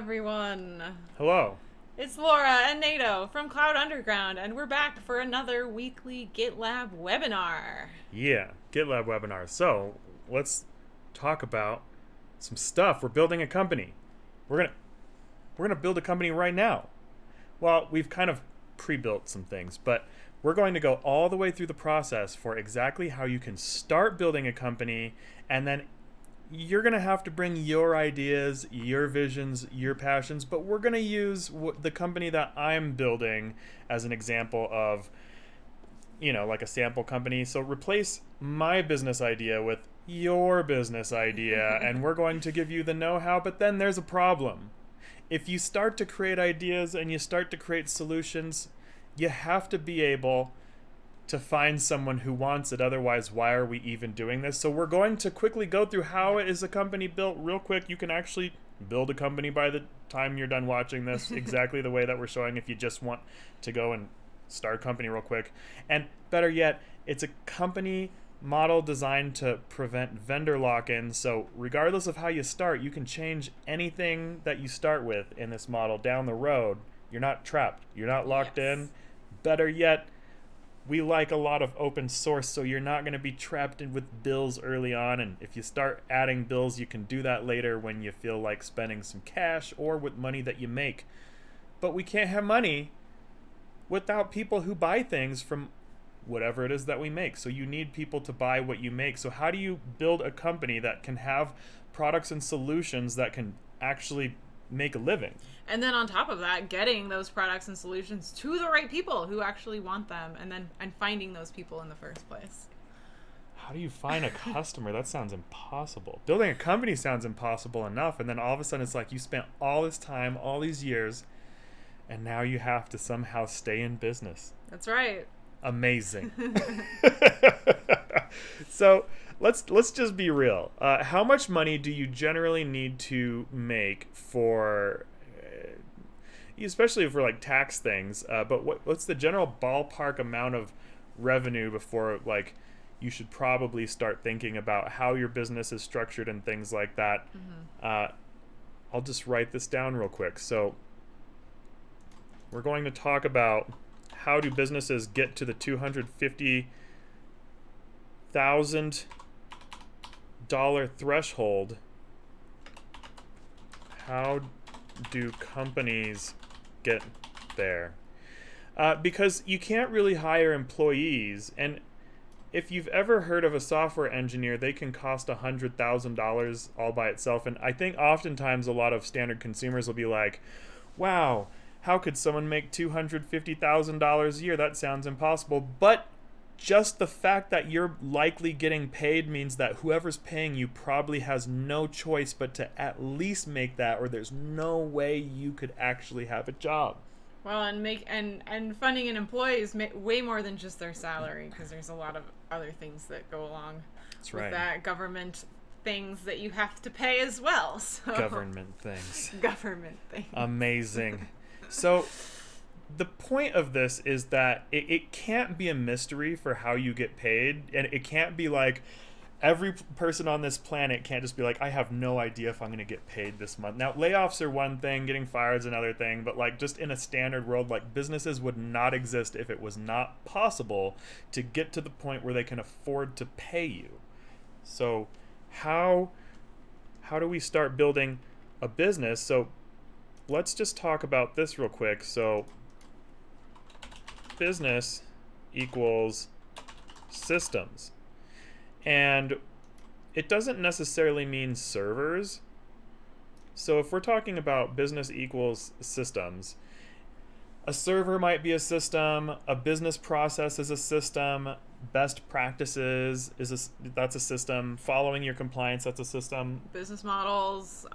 everyone. Hello. It's Laura and Nato from Cloud Underground, and we're back for another weekly GitLab webinar. Yeah, GitLab webinar. So let's talk about some stuff. We're building a company. We're gonna build a company right now. Well, we've kind of pre-built some things, but we're going to go all the way through the process for exactly how you can start building a company, and then you're going to have to bring your ideas, your visions, your passions, but we're going to use the company that I'm building as an example of, you know, like a sample company. So replace my business idea with your business idea, and we're going to give you the know-how, but then there's a problem. If you start to create ideas and you start to create solutions, you have to be able to find someone who wants it. Otherwise, why are we even doing this? So we're going to quickly go through how is a company built real quick. You can actually build a company by the time you're done watching this, exactly the way that we're showing if you just want to go and start a company real quick. And better yet, it's a company model designed to prevent vendor lock-in. So regardless of how you start, you can change anything that you start with in this model down the road. You're not trapped. You're not locked in. Better yet, we like a lot of open source, so you're not going to be trapped in with bills early on. And if you start adding bills, you can do that later when you feel like spending some cash or with money that you make. But we can't have money without people who buy things from whatever it is that we make. So you need people to buy what you make. So how do you build a company that can have products and solutions that can actually make a living? And then on top of that, getting those products and solutions to the right people who actually want them, and then finding those people in the first place. How do you find a customer? That sounds impossible. Building a company sounds impossible enough, and then all of a sudden it's like you spent all this time, all these years, and now you have to somehow stay in business. That's right. Amazing. So let's just be real. How much money do you generally need to make for, especially for like tax things? But what's the general ballpark amount of revenue before like you should probably start thinking about how your business is structured and things like that? Mm-hmm. I'll just write this down real quick. So we're going to talk about how do businesses get to the $250,000 threshold? How do companies get there? Because you can't really hire employees, and if you've ever heard of a software engineer, they can cost $100,000 all by itself. And I think oftentimes a lot of standard consumers will be like, wow, how could someone make $250,000 a year? That sounds impossible. But just the fact that you're likely getting paid means that whoever's paying you probably has no choice but to at least make that, or there's no way you could actually have a job. Well, and funding an employee is way more than just their salary, because there's a lot of other things that go along with that. Government things that you have to pay as well. So. Government things. Government things. Amazing. So the point of this is that it can't be a mystery for how you get paid, and it can't be like every person on this planet can't just be like, I have no idea if I'm going to get paid this month. Now, layoffs are one thing, getting fired is another thing, but like just in a standard world, like businesses would not exist if it was not possible to get to the point where they can afford to pay you. So how do we start building a business? So let's just talk about this real quick. So business equals systems. And it doesn't necessarily mean servers. So if we're talking about business equals systems, a server might be a system, a business process is a system, best practices is that's a system, following your compliance, that's a system, business models,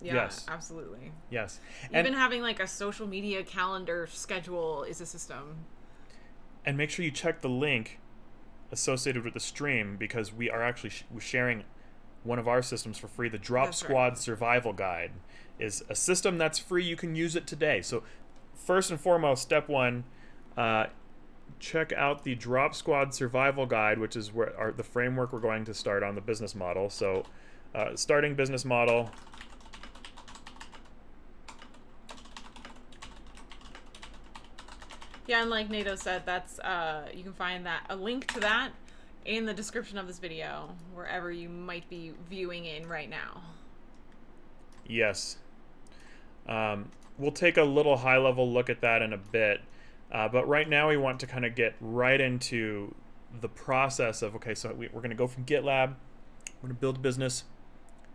yes, absolutely, yes, even and having like a social media calendar schedule is a system. And make sure you check the link associated with the stream, because we are actually sharing one of our systems for free. The Drop Squad Survival Guide is a system that's free. You can use it today. So first and foremost, step one, check out the Drop Squad Survival Guide, which is where the framework we're going to start on, the business model. So starting business model, Yeah, and like Nato said, that's you can find that a link to that in the description of this video, wherever you might be viewing in right now. Yes. We'll take a little high-level look at that in a bit, but right now we want to kind of get right into the process of, okay, so we're going to go from GitLab, we're going to build a business,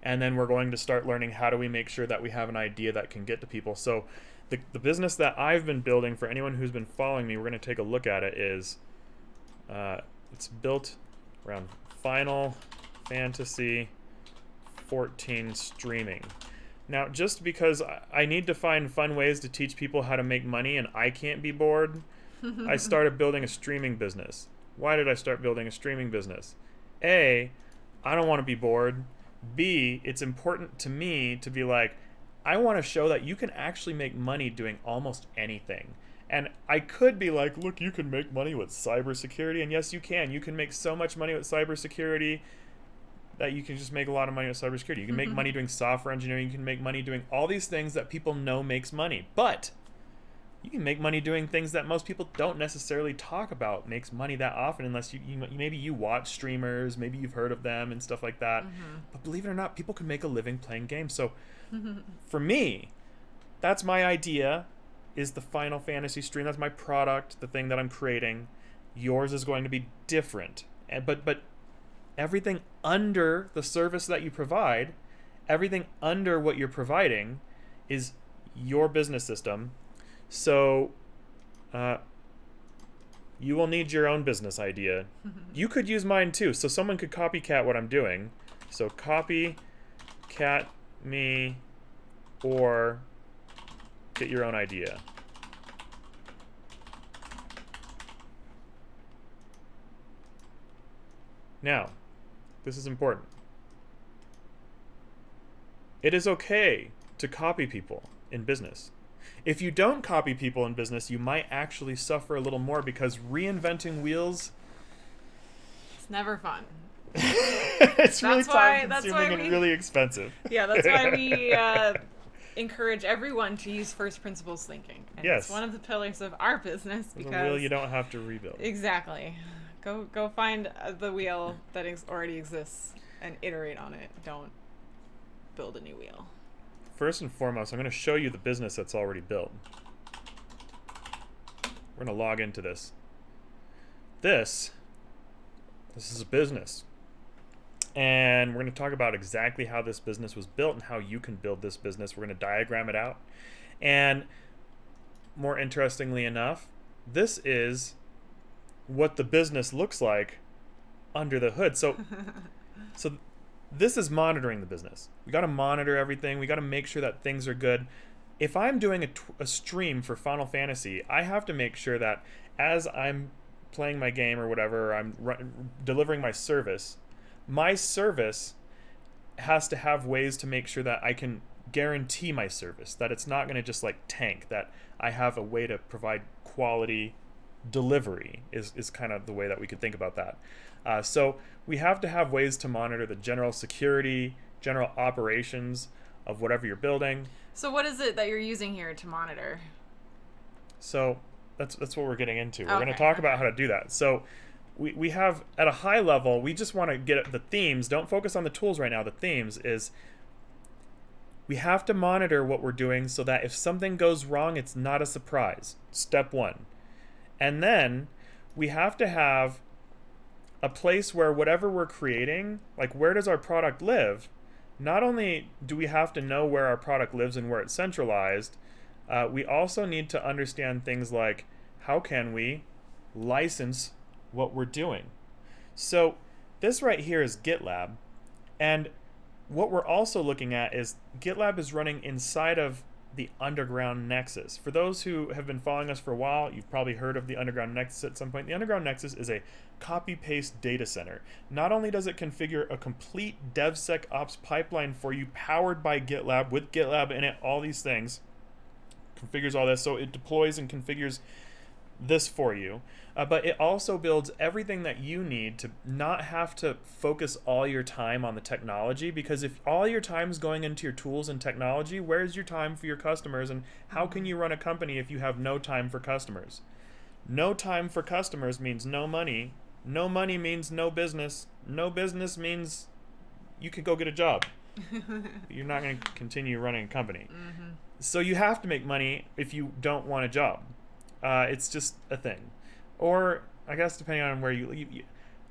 and then we're going to start learning how do we make sure that we have an idea that can get to people. So the business that I've been building, for anyone who's been following me, we're going to take a look at it, is it's built around Final Fantasy 14 streaming. Now, just because I need to find fun ways to teach people how to make money and I can't be bored, I started building a streaming business. Why did I start building a streaming business? A, I don't want to be bored. B, it's important to me to be like, I want to show that you can actually make money doing almost anything. And I could be like, look, you can make money with cybersecurity. And yes, you can. You can make so much money with cybersecurity that you can just make a lot of money with cybersecurity. You can make money doing software engineering. You can make money doing all these things that people know makes money. But you can make money doing things that most people don't necessarily talk about makes money that often, unless maybe you watch streamers, maybe you've heard of them and stuff like that. But believe it or not, people can make a living playing games. So for me, that's my idea, is the Final Fantasy stream. That's my product, the thing that I'm creating. Yours is going to be different. But everything under the service that you provide, everything under what you're providing is your business system. So you will need your own business idea. You could use mine too. So someone could copycat what I'm doing. So copycat me or get your own idea. Now, this is important. It is okay to copy people in business. If you don't copy people in business, you might actually suffer a little more, because reinventing wheels, it's never fun. It's really time-consuming and really expensive. Yeah, that's why we encourage everyone to use first principles thinking. And yes, it's one of the pillars of our business, because the wheel you don't have to rebuild. Exactly. Go find the wheel that already exists and iterate on it. Don't build a new wheel. First and foremost, I'm going to show you the business that's already built. We're going to log into this. This is a business. And we're going to talk about exactly how this business was built and how you can build this business. We're going to diagram it out. And more interestingly enough, this is what the business looks like under the hood. So this is monitoring the business. We got to monitor everything. We got to make sure that things are good. If I'm doing a stream for Final Fantasy, I have to make sure that as I'm playing my game or whatever, I'm delivering my service has to have ways to make sure that I can guarantee my service, that it's not going to just like tank, that I have a way to provide quality delivery is kind of the way that we could think about that. So we have to have ways to monitor the general security, general operations of whatever you're building. So what is it that you're using here to monitor? So that's what we're getting into. Okay. We're going to talk about how to do that. So we have, at a high level, we just want to get at the themes. Don't focus on the tools right now. The themes is we have to monitor what we're doing so that if something goes wrong, it's not a surprise. Step one. And then we have to have a place where whatever we're creating, like where does our product live? Not only do we have to know where our product lives and where it's centralized, we also need to understand things like how can we license what we're doing? So this right here is GitLab. And what we're also looking at is GitLab is running inside of the Underground Nexus. For those who have been following us for a while, you've probably heard of the Underground Nexus at some point. The Underground Nexus is a copy-paste data center. Not only does it configure a complete DevSecOps pipeline for you, powered by GitLab, with GitLab in it, all these things, configures all this, so it deploys and configures this for you, but it also builds everything that you need to not have to focus all your time on the technology, because if all your time is going into your tools and technology, where's your time for your customers? And how can you run a company if you have no time for customers? No time for customers means no money. No money means no business. No business means you could go get a job. You're not going to continue running a company. Mm-hmm. So you have to make money if you don't want a job. It's just a thing. Or I guess depending on where you,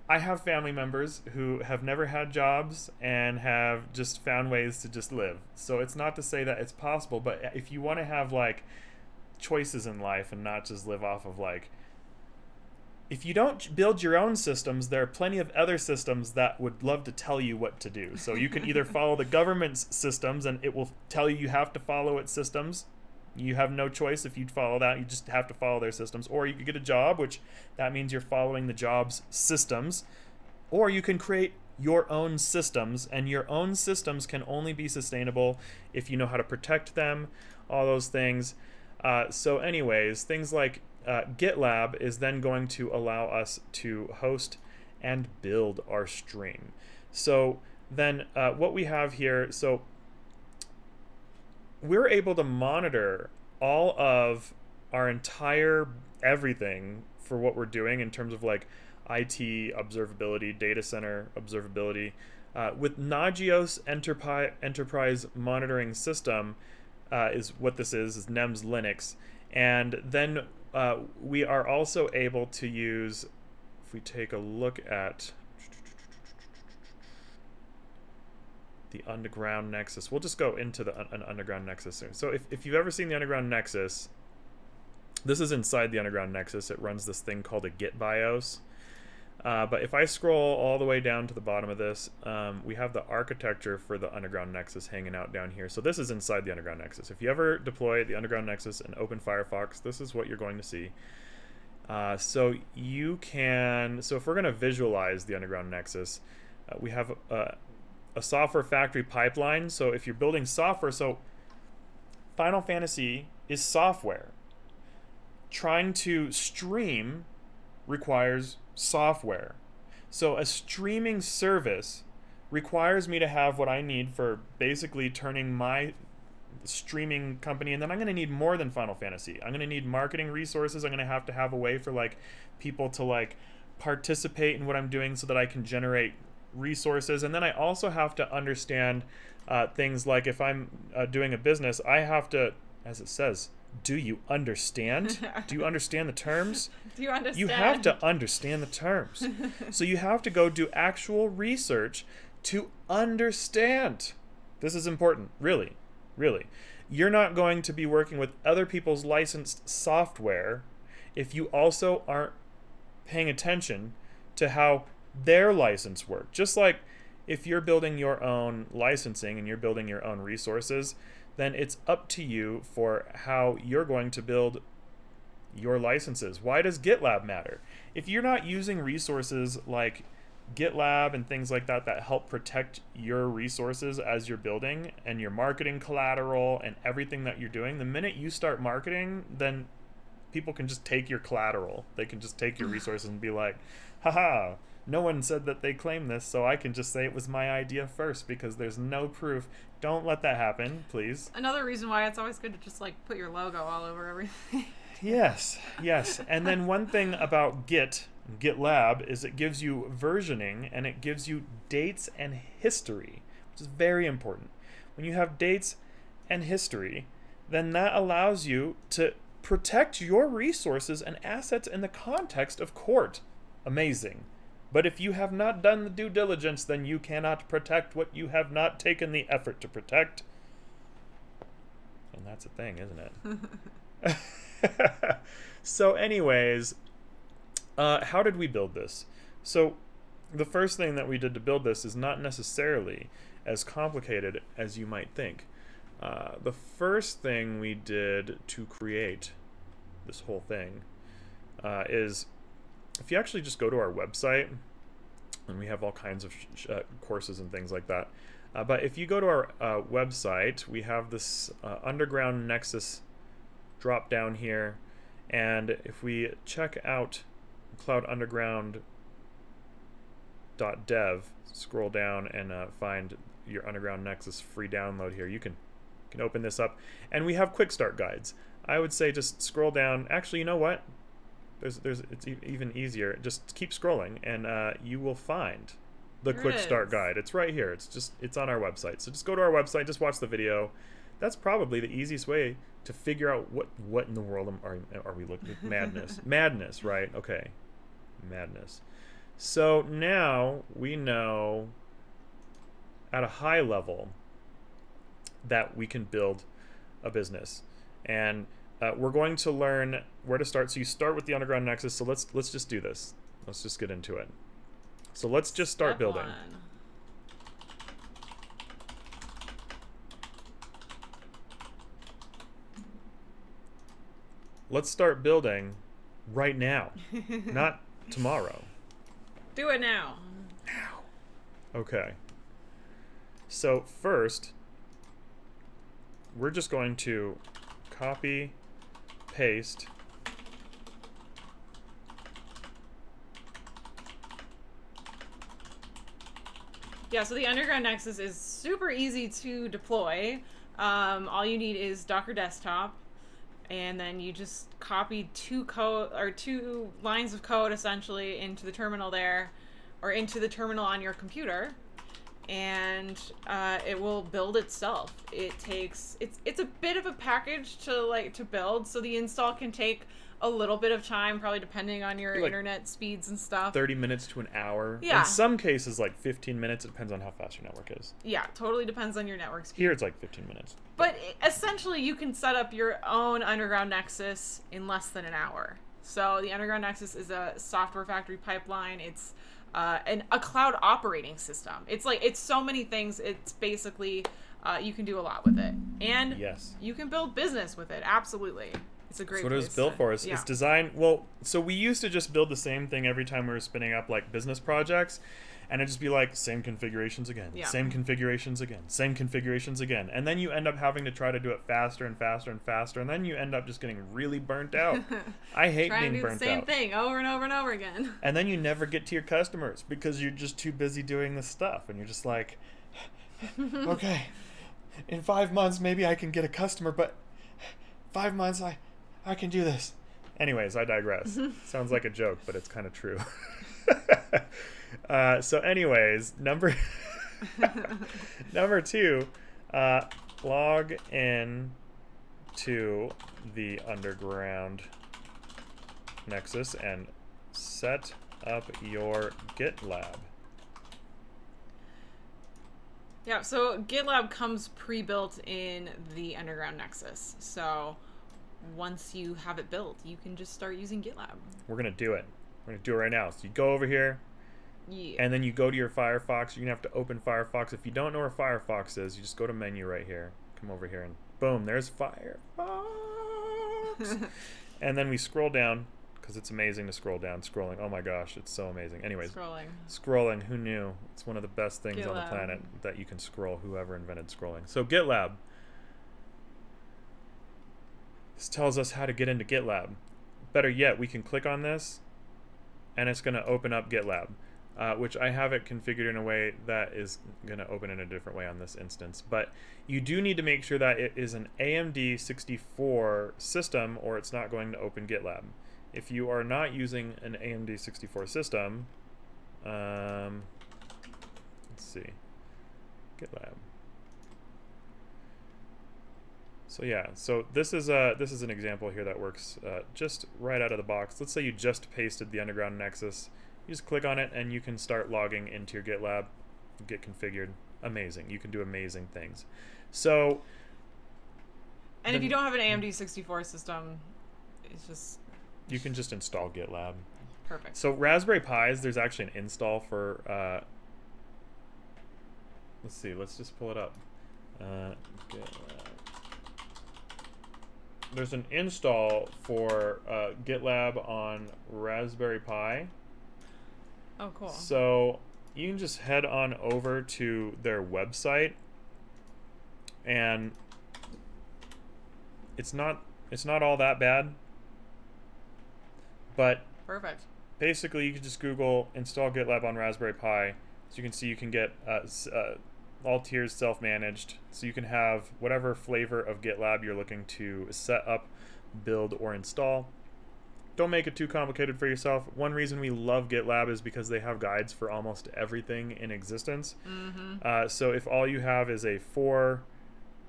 I have family members who have never had jobs and have just found ways to just live. So it's not to say that it's possible, but if you want to have like choices in life and not just live off of like, if you don't build your own systems, there are plenty of other systems that would love to tell you what to do. So you can either follow the government's systems and it will tell you you have to follow its systems. You have no choice if you'd follow that. You just have to follow their systems. Or you could get a job, which that means you're following the job's systems. Or you can create your own systems, and your own systems can only be sustainable if you know how to protect them, all those things. So anyways, things like GitLab is then going to allow us to host and build our stream. So then what we have here, so we're able to monitor all of our entire everything for what we're doing in terms of like IT observability, data center observability. With Nagios Enterprise Monitoring System is what this is NEMS Linux. And then we are also able to use, if we take a look at the Underground Nexus. We'll just go into the Underground Nexus soon. So if you've ever seen the Underground Nexus, this is inside the Underground Nexus. It runs this thing called a Git BIOS. But if I scroll all the way down to the bottom of this, we have the architecture for the Underground Nexus hanging out down here. So this is inside the Underground Nexus. If you ever deploy the Underground Nexus and open Firefox, this is what you're going to see. So you can, so if we're going to visualize the Underground Nexus, we have a software factory pipeline. So if you're building software, so Final Fantasy is software. Trying to stream requires software. So a streaming service requires me to have what I need for basically turning my streaming company, and then I'm going to need more than Final Fantasy. I'm going to need marketing resources. I'm going to have a way for like people to like participate in what I'm doing so that I can generate resources. And then I also have to understand things like if I'm doing a business, I have to, as it says, do you understand? Do you understand the terms? Do you understand? You have to understand the terms. So you have to go do actual research to understand. This is important, really, really. You're not going to be working with other people's licensed software if you also aren't paying attention to how their license work. Just like if you're building your own licensing and you're building your own resources, then it's up to you for how you're going to build your licenses. Why does GitLab matter? If you're not using resources like GitLab and things like that that help protect your resources as you're building and your marketing collateral and everything that you're doing, the minute you start marketing, then people can just take your collateral. They can just take your resources and be like, haha, no one said that they claim this, so I can just say it was my idea first because there's no proof. Don't let that happen, please. Another reason why it's always good to just like put your logo all over everything. Yes, yes. And then one thing about GitLab is it gives you versioning and it gives you dates and history, which is very important. When you have dates and history, then that allows you to protect your resources and assets in the context of court. Amazing. But if you have not done the due diligence, then you cannot protect what you have not taken the effort to protect. And that's a thing, isn't it? So anyways, how did we build this? So the first thing that we did to build this is not necessarily as complicated as you might think. The first thing we did to create this whole thing is, if you actually just go to our website, and we have all kinds of courses and things like that, but if you go to our website, we have this Underground Nexus drop down here, and if we check out cloudunderground.dev, scroll down and find your Underground Nexus free download here, you can open this up, and we have quick start guides. I would say just scroll down. Actually, you know what? It's even easier. Just keep scrolling, and you will find the quick start guide. It's right here. It's on our website. So just go to our website. Just watch the video. That's probably the easiest way to figure out what in the world are we looking at. Madness. Madness, right? Okay. Madness. So now we know at a high level that we can build a business, and we're going to learn where to start. So you start with the Underground Nexus. So let's just do this. Let's just get into it. So let's just start building. Let's start building right now, not tomorrow. Do it now. Now. Okay. So first, we're just going to copy, paste, yeah, so the Underground Nexus is super easy to deploy. All you need is Docker Desktop, and then you just copy two lines of code essentially into the terminal there, or into the terminal on your computer, and it will build itself. It takes it's a bit of a package to build, so the install can take a little bit of time, probably depending on your internet speeds and stuff. 30 minutes to an hour. Yeah. In some cases, like 15 minutes. It depends on how fast your network is. Yeah, totally depends on your network speed. Here, it's like 15 minutes. But essentially, you can set up your own Underground Nexus in less than an hour. So the Underground Nexus is a software factory pipeline. It's a cloud operating system. It's so many things. It's basically, you can do a lot with it. And yes, you can build business with it, absolutely. It's a great. That's what it was built for. It's designed. Well, so we used to just build the same thing every time we were spinning up like business projects, and it'd just be like same configurations again, same configurations again, same configurations again, and then you end up having to try to do it faster and faster and faster, and then you end up just getting really burnt out. I hate being burnt out. Same thing over and over and over again. And then you never get to your customers because you're just too busy doing this stuff, and you're just like, okay, in 5 months maybe I can get a customer, but 5 months I can do this. Anyways, I digress. Sounds like a joke, but it's kind of true. So anyways, number two, log in to the Underground Nexus and set up your GitLab. Yeah, so GitLab comes pre-built in the Underground Nexus. So once you have it built, you can just start using GitLab. We're gonna do it. We're gonna do it right now. So you go over here, and then you go to your Firefox. You're gonna have to open Firefox. If you don't know where Firefox is, you just go to menu right here. Come over here and boom, there's Firefox. And then we scroll down because it's amazing to scroll down. Scrolling, oh my gosh, it's so amazing. Anyways, scrolling. Who knew? It's one of the best things on the planet that you can scroll. Whoever invented scrolling. So GitLab. This tells us how to get into GitLab. Better yet, we can click on this and it's gonna open up GitLab, which I have it configured in a way that is gonna open in a different way on this instance. But you do need to make sure that it is an AMD 64 system or it's not going to open GitLab. If you are not using an AMD 64 system, let's see, GitLab. So yeah, so this is an example here that works just right out of the box. Let's say you just pasted the Underground Nexus. You just click on it and you can start logging into your GitLab, get configured. Amazing. You can do amazing things. So, and if you don't have an AMD 64 system, it's just, you can just install GitLab. Perfect. So Raspberry Pis, there's actually an install for let's see, let's just pull it up. GitLab. There's an install for GitLab on Raspberry Pi. Oh, cool. So you can just head on over to their website, and it's not all that bad. But perfect. Basically, you can just Google install GitLab on Raspberry Pi, so you can see you can get all tiers self-managed, so you can have whatever flavor of GitLab you're looking to set up, build, or install. Don't make it too complicated for yourself. One reason we love GitLab is because they have guides for almost everything in existence. Mm-hmm. So if all you have is a 4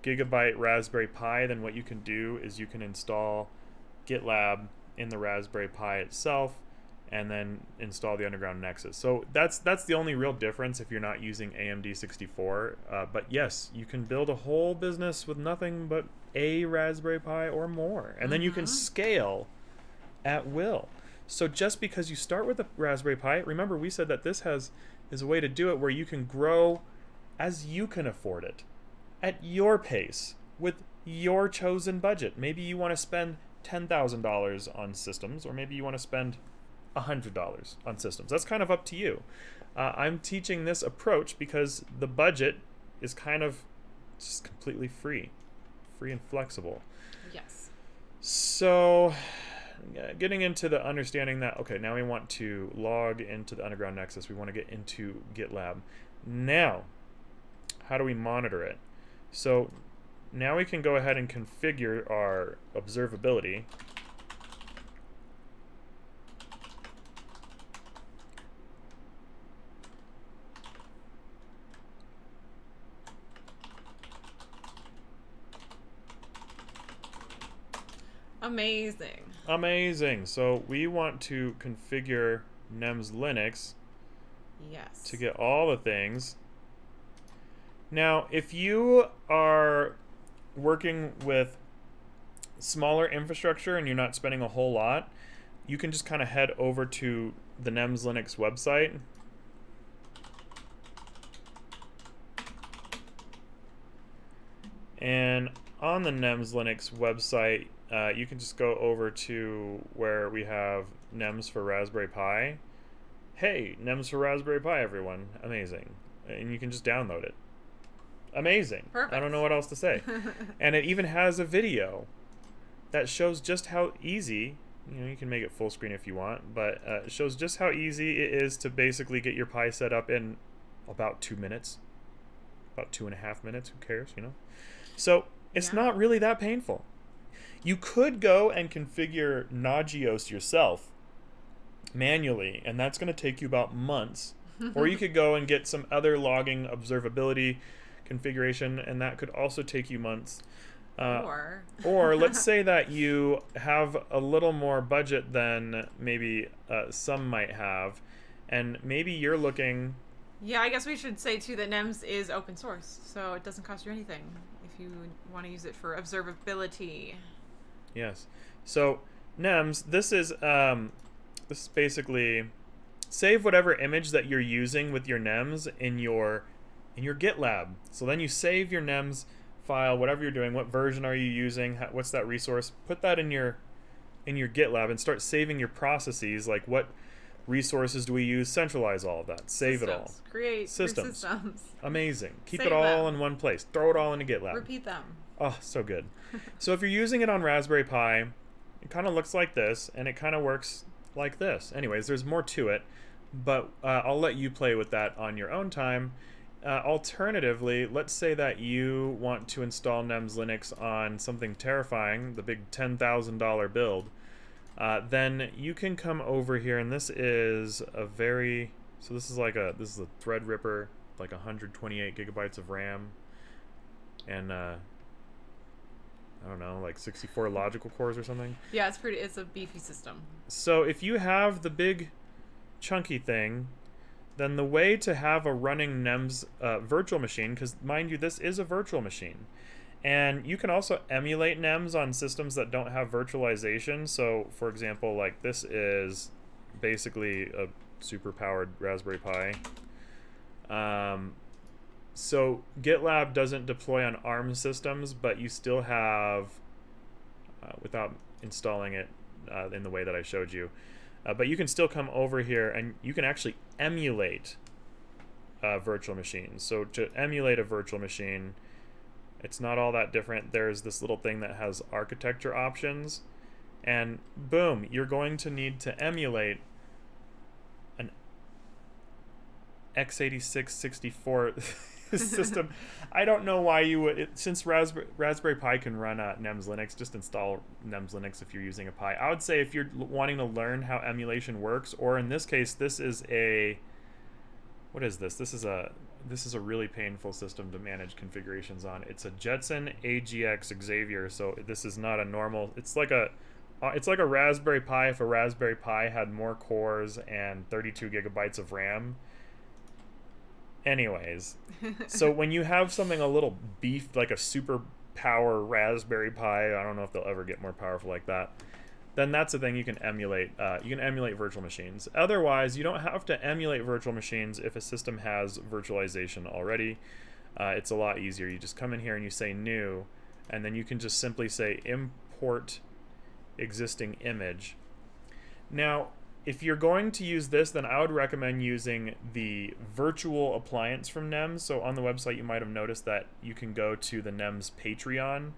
GB Raspberry Pi, then what you can do is you can install GitLab in the Raspberry Pi itself and then install the Underground Nexus. So that's the only real difference if you're not using AMD64. But yes, you can build a whole business with nothing but a Raspberry Pi or more. And then you can scale at will. So just because you start with a Raspberry Pi, remember we said that this is a way to do it where you can grow as you can afford it, at your pace, with your chosen budget. Maybe you want to spend $10,000 on systems, or maybe you want to spend $100 on systems. That's kind of up to you. I'm teaching this approach because the budget is kind of just completely free and flexible. Yes. So getting into the understanding that, okay, now we want to log into the Underground Nexus. We want to get into GitLab. Now, how do we monitor it? So now we can go ahead and configure our observability. Amazing. So we want to configure NEMS Linux. Yes. To get all the things. Now, if you are working with smaller infrastructure and you're not spending a whole lot, you can just kind of head over to the NEMS Linux website. And on the NEMS Linux website, you can just go over to where we have NEMS for Raspberry Pi. Hey, NEMS for Raspberry Pi, everyone. Amazing. And you can just download it. Amazing. Perfect. I don't know what else to say. And it even has a video that shows just how easy, you know, you can make it full screen if you want, but it shows just how easy it is to basically get your Pi set up in about 2 minutes, about 2.5 minutes, who cares, you know? So it's not really that painful. You could go and configure Nagios yourself manually, and that's going to take you about months. Or you could go and get some other logging observability configuration, and that could also take you months. Or let's say that you have a little more budget than maybe some might have, and maybe you're looking... Yeah, I guess we should say, too, that NEMS is open source, so it doesn't cost you anything if you want to use it for observability. Yes. So NEMS, this is basically save whatever image that you're using with your NEMS in your GitLab. So then you save your NEMS file, whatever you're doing, what version are you using, what's that resource, put that in your GitLab and start saving your processes, like what resources do we use, centralize all of that, save systems. It all. Create systems. Amazing. Keep it all in one place. Throw it all into GitLab. Repeat them. Oh, so good. So if you're using it on Raspberry Pi, it kind of looks like this, and it kind of works like this. Anyways, there's more to it, but I'll let you play with that on your own time. Alternatively, let's say that you want to install NEMS Linux on something terrifying, the big $10,000 build. Then you can come over here, and this is a very, so this is a Threadripper, like 128 gigabytes of RAM, and I don't know, like 64 logical cores or something. Yeah, it's a beefy system. So if you have the big chunky thing, then the way to have a running NEMS virtual machine, because mind you, this is a virtual machine. And you can also emulate NEMS on systems that don't have virtualization. So, for example, like this is basically a super powered Raspberry Pi. So GitLab doesn't deploy on ARM systems, but you still have, without installing it in the way that I showed you, but you can still come over here and you can actually emulate virtual machines. So to emulate a virtual machine, it's not all that different. There's this little thing that has architecture options, and boom, you're going to need to emulate an x86 64 this system. I don't know why you would, since Raspberry Pi can run NEMS Linux, just install NEMS Linux if you're using a Pi. I would say if you're wanting to learn how emulation works, or in this case, this is a, what is this? This is a really painful system to manage configurations on. It's a Jetson AGX Xavier, so this is not a normal, it's like a Raspberry Pi if a Raspberry Pi had more cores and 32 gigabytes of RAM. Anyways, so when you have something a little beefed, like a super power Raspberry Pi, I don't know if they'll ever get more powerful like that, then that's the thing you can emulate. You can emulate virtual machines. Otherwise, you don't have to emulate virtual machines if a system has virtualization already. It's a lot easier. You just come in here and you say new, and then you can just simply say import existing image. Now, if you're going to use this, then I would recommend using the virtual appliance from NEMS. So on the website, you might have noticed that you can go to the NEMS Patreon.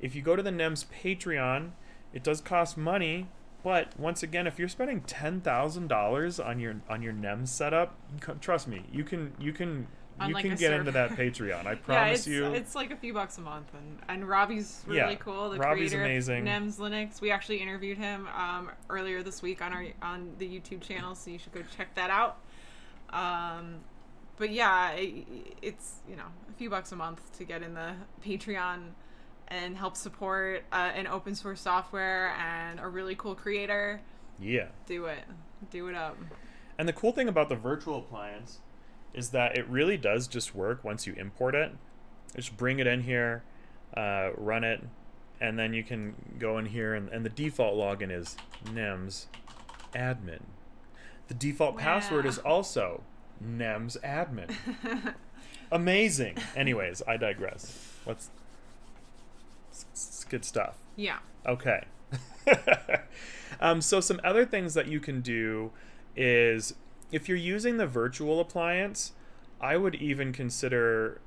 If you go to the NEMS Patreon, it does cost money, but once again, if you're spending $10,000 on your NEMS setup, trust me, you can get into that Patreon. I promise you. It's like a few bucks a month, and Robbie's really cool. The creator of NEMS Linux. We actually interviewed him earlier this week on the YouTube channel, so you should go check that out. But yeah, it's a few bucks a month to get in the Patreon and help support an open source software and a really cool creator. Yeah. Do it up. And the cool thing about the virtual appliance is that it really does just work once you import it. Just bring it in here, run it, and then you can go in here and the default login is NEMS admin. The default password is also NEMS admin. Amazing. Anyways, I digress. It's good stuff. Yeah. Okay. So some other things that you can do is, if you're using the virtual appliance, I would even consider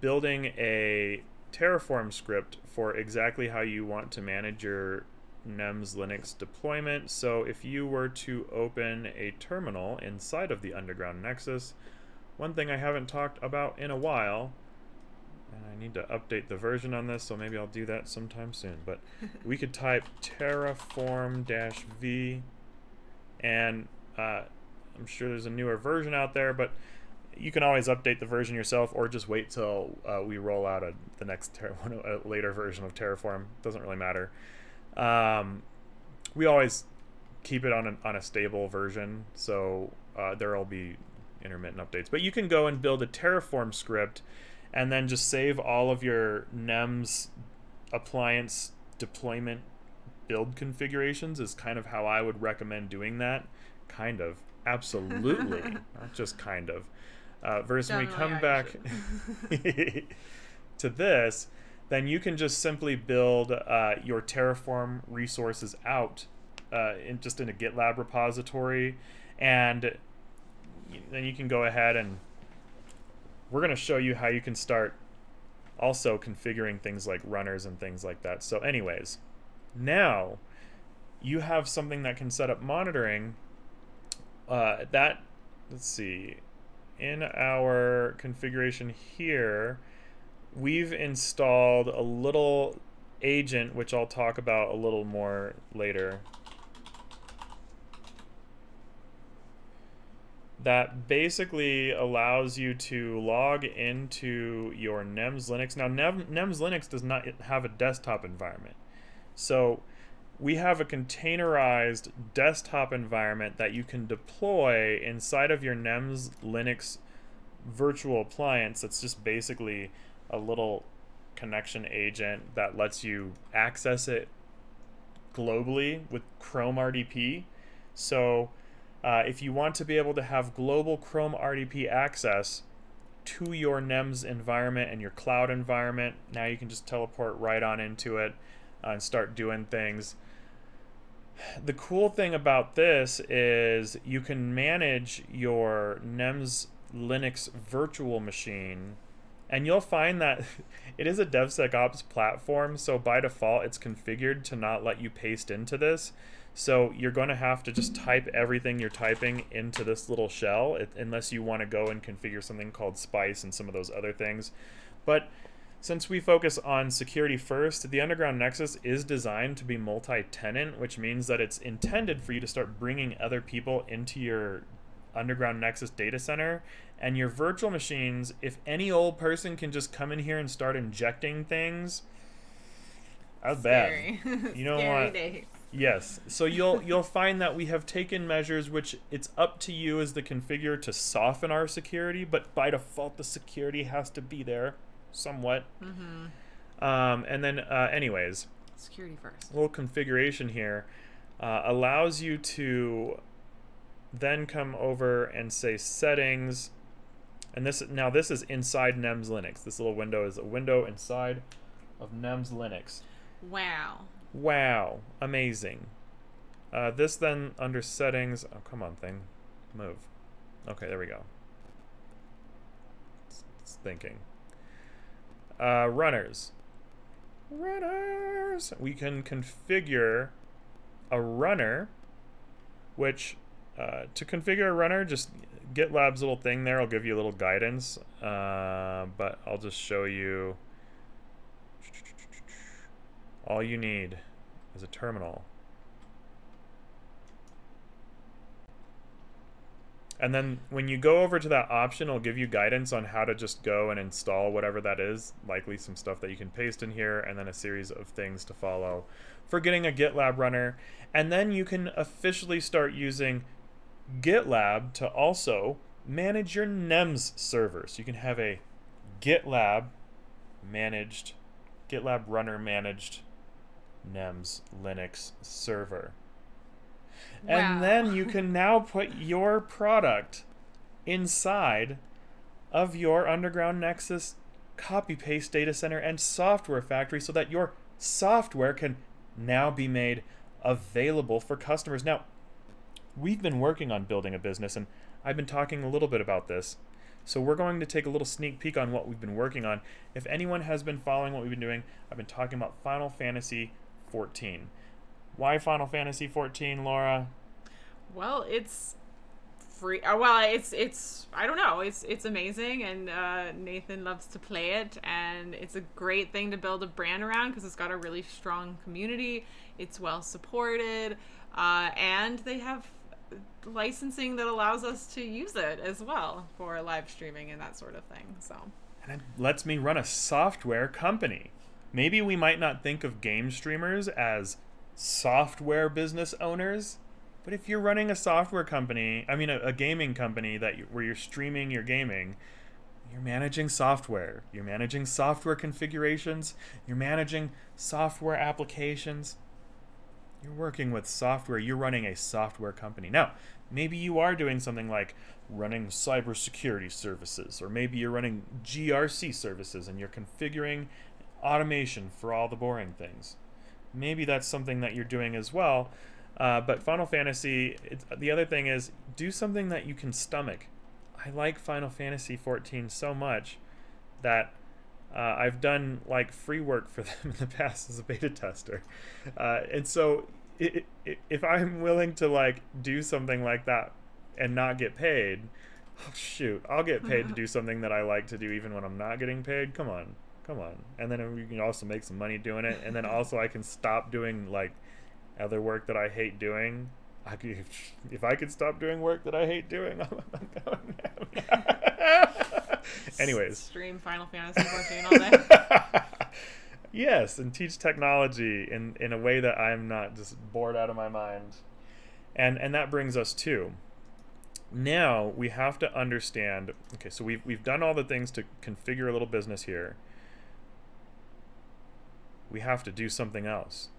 building a Terraform script for exactly how you want to manage your NEMS Linux deployment. So if you were to open a terminal inside of the Underground Nexus, one thing I haven't talked about in a while, and I need to update the version on this, so maybe I'll do that sometime soon, but we could type terraform-v, and I'm sure there's a newer version out there, but you can always update the version yourself, or just wait till we roll out a later version of Terraform. Doesn't really matter. We always keep it on a stable version, so there'll be intermittent updates. But you can go and build a Terraform script, and then just save all of your NEMS appliance deployment build configurations. Is kind of how I would recommend doing that. Kind of. Absolutely. Not just kind of. Versus when we come back to this, then you can just simply build your Terraform resources out just in a GitLab repository, and then you can go ahead and we're going to show you how you can start also configuring things like runners and things like that. So anyways, now you have something that can set up monitoring. Let's see, in our configuration here, we've installed a little agent, which I'll talk about a little more later, that basically allows you to log into your NEMS Linux. Now, NEMS Linux does not have a desktop environment. So we have a containerized desktop environment that you can deploy inside of your NEMS Linux virtual appliance. That's just basically a little connection agent that lets you access it globally with Chrome RDP. So if you want to be able to have global Chrome RDP access to your NEMS environment and your cloud environment, now you can just teleport right on into it and start doing things. The cool thing about this is you can manage your NEMS Linux virtual machine, and you'll find that it is a DevSecOps platform, so by default it's configured to not let you paste into this. So you're going to have to just type everything you're typing into this little shell, unless you want to go and configure something called Spice and some of those other things. But since we focus on security first, the Underground Nexus is designed to be multi-tenant, which means that it's intended for you to start bringing other people into your Underground Nexus data center and your virtual machines. If any old person can just come in here and start injecting things, that's bad. You don't want. Yes. So you'll find that we have taken measures which it's up to you as the configurator to soften our security, but by default the security has to be there somewhat. Mm-hmm. And then anyways, security first. A little configuration here allows you to then come over and say settings, and this is inside NEMS Linux. This little window is a window inside of NEMS Linux. Wow. Wow, amazing. This then under settings, oh come on thing, move. Okay, there we go. It's thinking. Runners. We can configure a runner, which to configure a runner, just GitLab's little thing there will give you a little guidance, but I'll just show you. All you need is a terminal. And then when you go over to that option, it'll give you guidance on how to just go and install whatever that is, likely some stuff that you can paste in here, and then a series of things to follow for getting a GitLab runner. And then you can officially start using GitLab to also manage your NEMS server. So you can have a GitLab runner managed NEMS Linux server. Wow. And then you can now put your product inside of your Underground Nexus copy paste data center and software factory, so that your software can now be made available for customers. Now, we've been working on building a business, and I've been talking a little bit about this. So we're going to take a little sneak peek on what we've been working on. If anyone has been following what we've been doing, I've been talking about Final Fantasy 14. Why Final Fantasy 14, Laura? Well, it's free. Well, it's I don't know. It's amazing, and Nathan loves to play it, and it's a great thing to build a brand around because it's got a really strong community. It's well supported, and they have licensing that allows us to use it as well for live streaming and that sort of thing. So, and it lets me run a software company. Maybe we might not think of game streamers as software business owners, but if you're running a software company, I mean a gaming company where you're streaming your gaming, you're managing software, you're managing software configurations, you're managing software applications. You're working with software. You're running a software company. Now, maybe you are doing something like running cybersecurity services, or maybe you're running GRC services and you're configuring automation for all the boring things. Maybe that's something that you're doing as well. But Final Fantasy, the other thing is, do something that you can stomach. I like Final Fantasy 14 so much that I've done like free work for them in the past as a beta tester, and so if I'm willing to like do something like that and not get paid, oh shoot, I'll get paid to do something that I like to do even when I'm not getting paid. Come on, come on. And then we can also make some money doing it, and then also I can stop doing like other work that I hate doing. If I could stop doing work that I hate doing, anyways, stream Final Fantasy 14 all day. Yes, and teach technology in a way that I'm not just bored out of my mind. And that brings us to, now we have to understand, okay, so we've done all the things to configure a little business here. We have to do something else.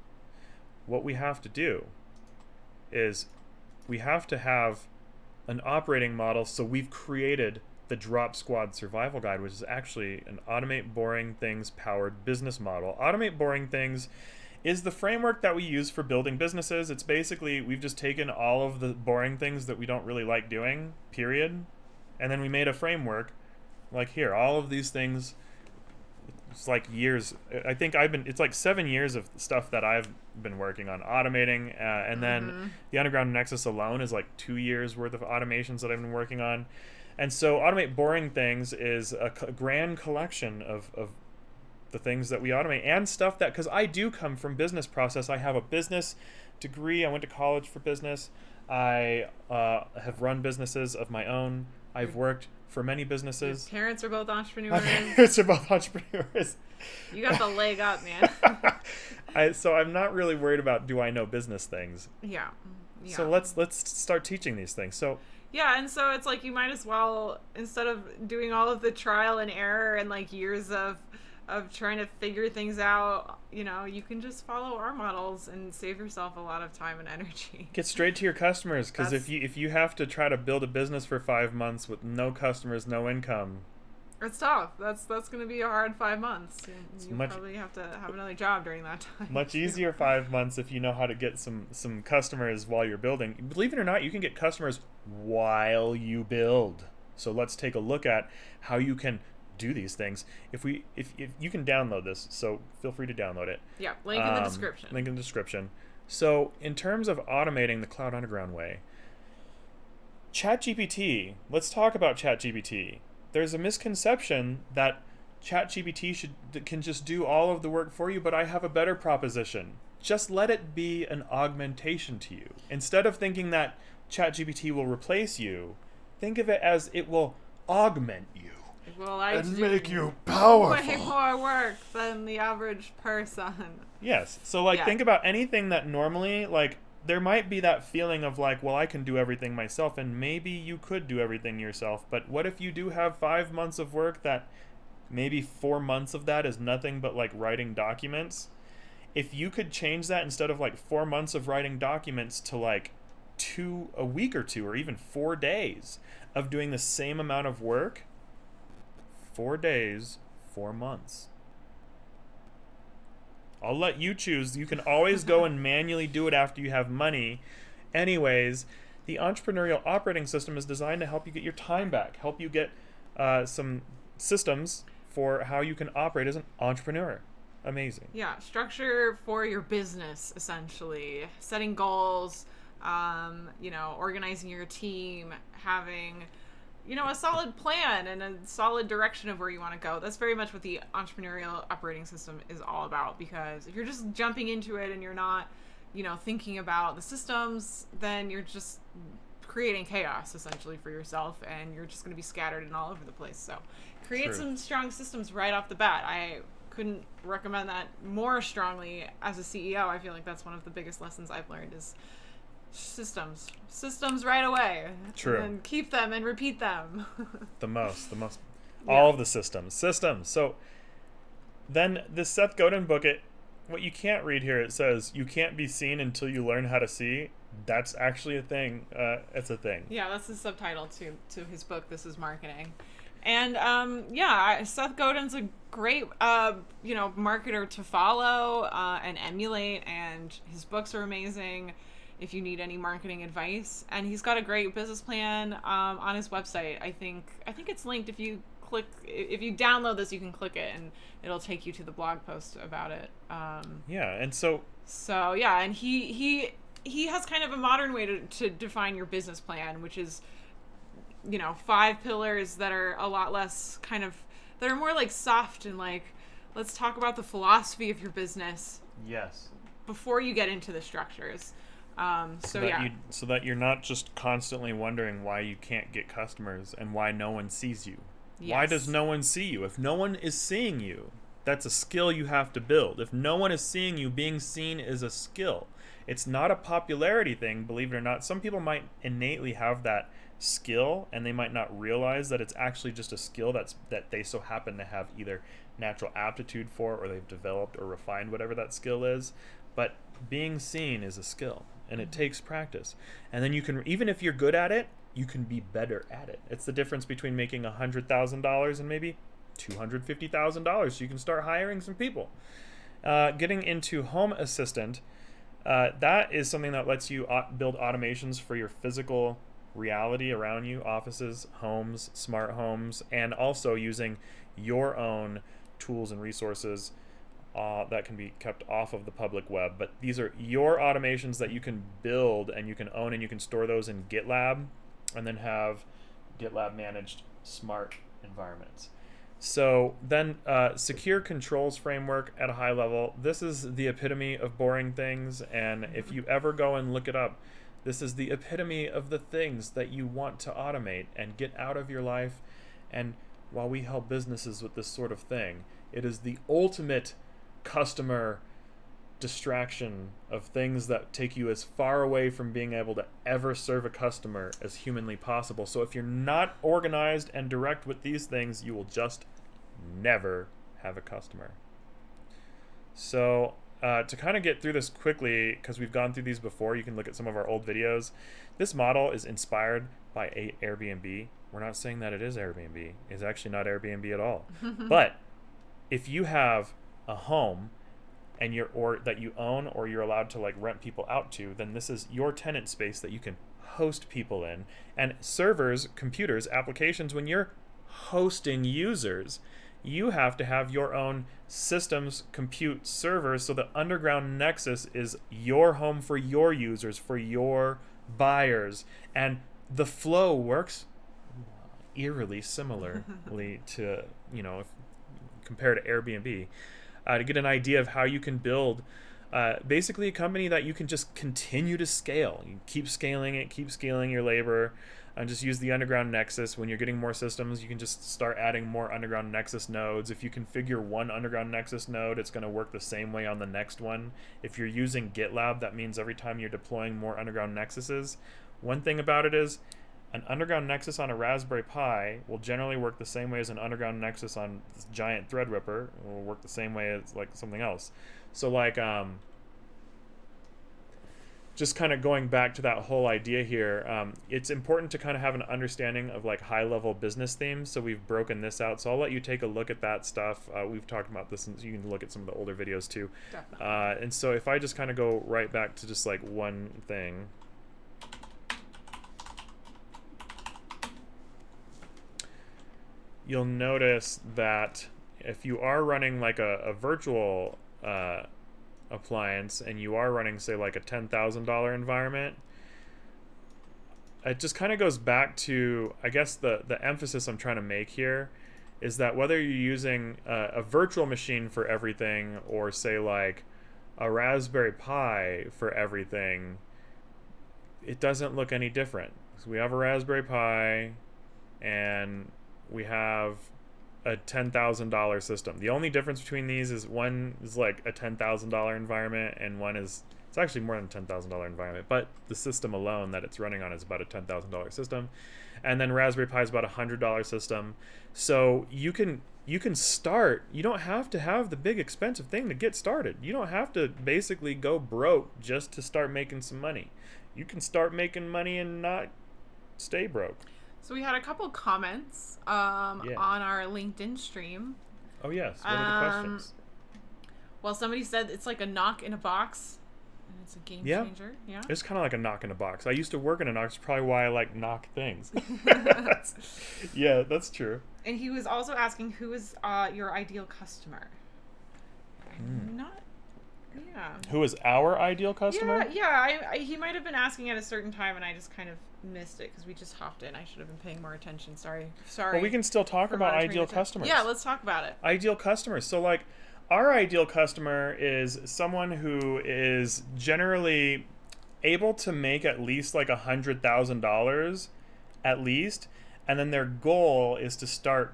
What we have to do is we have to have an operating model. So we've created the Drop Squad Survival Guide, which is actually an Automate Boring Things powered business model. Automate Boring Things is the framework that we use for building businesses. It's basically, we've just taken all of the boring things that we don't really like doing, period, and then we made a framework like, here, all of these things it's like years. I think I've been, it's like 7 years of stuff that I've been working on automating. And then the Underground Nexus alone is like 2 years worth of automations that I've been working on. And so Automate Boring Things is a grand collection of the things that we automate and stuff that, because I do come from business process. I have a business degree. I went to college for business. I have run businesses of my own. I've worked for many businesses. Your parents are both entrepreneurs. My parents are both entrepreneurs. You got the leg up, man. So I'm not really worried about do I know business things. Yeah. Yeah. So let's start teaching these things. So yeah, and so it's like you might as well, instead of doing all of the trial and error and like years of trying to figure things out, you know, you can just follow our models and save yourself a lot of time and energy. Get straight to your customers, because if you have to try to build a business for 5 months with no customers, no income, it's tough. That's going to be a hard 5 months. You probably have to have another job during that time. Much easier 5 months if you know how to get some customers while you're building. Believe it or not, you can get customers while you build. So let's take a look at how you can do these things. If you can download this, so feel free to download it. Yeah, link in the description. Link in the description. So in terms of automating the Cloud Underground way, ChatGPT, let's talk about ChatGPT. There's a misconception that ChatGPT can just do all of the work for you, but I have a better proposition. Just let it be an augmentation to you. Instead of thinking that ChatGPT will replace you, think of it as it will augment you. Well, and make you powerful. Way more work than the average person. Yes. So, like, think about anything that normally, like, there might be that feeling of, like, well, I can do everything myself, and maybe you could do everything yourself. But what if you do have 5 months of work that maybe 4 months of that is nothing but, like, writing documents? If you could change that instead of, like, 4 months of writing documents to, like, a week or two or even 4 days of doing the same amount of work, 4 days, 4 months. I'll let you choose. You can always go and manually do it after you have money. Anyways, the Entrepreneurial Operating System is designed to help you get your time back, help you get some systems for how you can operate as an entrepreneur. Amazing. Yeah, structure for your business, essentially. Setting goals, you know, organizing your team, having, you know, a solid plan and a solid direction of where you want to go. That's very much what the Entrepreneurial Operating System is all about, because if you're just jumping into it and you're not, you know, thinking about the systems, then you're just creating chaos essentially for yourself, and you're just going to be scattered and all over the place. So create some strong systems right off the bat. I couldn't recommend that more strongly. As a CEO, I feel like that's one of the biggest lessons I've learned is systems right away. True. And keep them and repeat them. the most all of the systems. So then the Seth Godin book, what you can't read here, it says you can't be seen until you learn how to see. That's actually a thing. It's a thing. Yeah, that's the subtitle to his book. This is marketing. And yeah, Seth Godin's a great you know, marketer to follow and emulate, and his books are amazing if you need any marketing advice. And he's got a great business plan on his website. I think it's linked. If you download this, you can click it and it'll take you to the blog post about it. Yeah, and so yeah, and he has kind of a modern way to define your business plan, which is, you know, 5 pillars that are a lot less kind of, that are more like soft and like, let's talk about the philosophy of your business. Yes. Before you get into the structures. So that you're not just constantly wondering why you can't get customers and why no one sees you. Yes. Why does no one see you? If no one is seeing you, that's a skill you have to build. If no one is seeing you, being seen is a skill. It's not a popularity thing, believe it or not. Some people might innately have that skill and they might not realize that it's actually just a skill that they so happen to have either natural aptitude for, or they've developed or refined whatever that skill is. But being seen is a skill. And it takes practice. And then you can, even if you're good at it, you can be better at it. It's the difference between making $100,000 and maybe $250,000. So you can start hiring some people. Getting into Home Assistant, that is something that lets you build automations for your physical reality around you, offices, homes, smart homes, and also using your own tools and resources that can be kept off of the public web. But these are your automations that you can build and you can own, and you can store those in GitLab and then have GitLab managed smart environments. So then Secure Controls Framework at a high level. This is the epitome of boring things, and if you ever go and look it up, this is the epitome of the things that you want to automate and get out of your life. And while we help businesses with this sort of thing, it is the ultimate customer distraction of things that take you as far away from being able to ever serve a customer as humanly possible. So if you're not organized and direct with these things, you will just never have a customer. So to kind of get through this quickly, because we've gone through these before, you can look at some of our old videos. This model is inspired by Airbnb. We're not saying that it is Airbnb. It's actually not Airbnb at all. But if you have a home and that you own, or you're allowed to like rent people out to, then this is your tenant space that you can host people in. And servers, computers, applications, when you're hosting users, you have to have your own systems, compute, servers, so the Underground Nexus is your home for your users, for your buyers. And the flow works eerily similarly to, you know, if compared to Airbnb. To get an idea of how you can build basically a company that you can just continue to scale. You keep scaling it, keep scaling your labor, and just use the Underground Nexus. When you're getting more systems, you can just start adding more Underground Nexus nodes. If you configure one Underground Nexus node, it's going to work the same way on the next one. If you're using GitLab, that means every time you're deploying more Underground Nexuses. One thing about it is, an Underground Nexus on a Raspberry Pi will generally work the same way as an Underground Nexus on this giant Threadripper. It will work the same way as like something else. So like, just kind of going back to that whole idea here, it's important to kind of have an understanding of like high level business themes. So we've broken this out. So I'll let you take a look at that stuff. We've talked about this, and you can look at some of the older videos too. Definitely. And so if I just kind of go right back to just like one thing. You'll notice that if you are running like a virtual appliance, and you are running, say, like a $10,000 environment, it just kind of goes back to, I guess, the emphasis I'm trying to make here is that whether you're using a virtual machine for everything, or say like a Raspberry Pi for everything, it doesn't look any different. So we have a Raspberry Pi, and we have a $10,000 system. The only difference between these is one is like a $10,000 environment, and one is, it's actually more than a $10,000 environment, but the system alone that it's running on is about a $10,000 system. And then Raspberry Pi is about a $100 system. So you can start, you don't have to have the big expensive thing to get started. You don't have to basically go broke just to start making some money. You can start making money and not stay broke. So we had a couple comments on our LinkedIn stream. Oh, yes. What are the questions? Well, somebody said it's like a knock in a box, and it's a game changer. Yeah. It's kind of like a knock in a box. I used to work in a knock. It's probably why I like knock things. Yeah, that's true. And he was also asking, who is your ideal customer? Who is our ideal customer? Yeah, he might have been asking at a certain time, and I just kind of missed it because we just hopped in. I should have been paying more attention. Sorry. Well, we can still talk about ideal customers. Yeah, let's talk about it. Ideal customers. So, like, our ideal customer is someone who is generally able to make at least like $100,000, at least, and then their goal is to start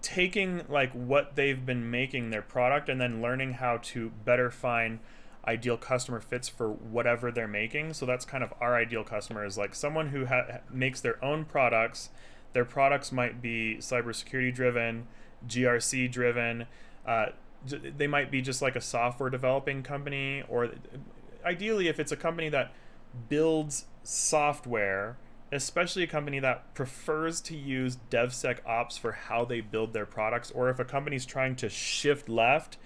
taking like what they've been making, their product, and then learning how to better find ideal customer fits for whatever they're making. So that's kind of our ideal customer, is like someone who makes their own products. Their products might be cybersecurity driven, GRC driven. They might be just like a software developing company, or ideally if it's a company that builds software, especially a company that prefers to use DevSecOps for how they build their products, or if a company's trying to shift left.